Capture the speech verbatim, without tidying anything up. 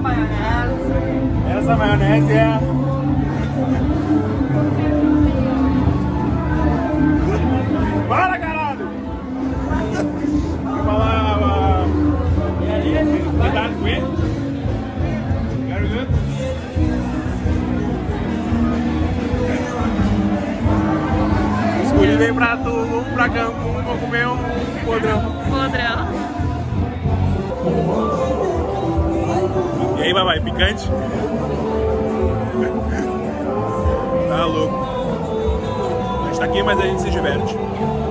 maionese. Essa maionese é a... Para, caralho! Vou falar... E aí, cuidado com ele. Quero ver. Os cuidos vêm pra tu, um pra campo, um pra comer um podrão. Podrão. E aí, babai, picante? Tá louco. A gente tá aqui, mas a gente se diverte.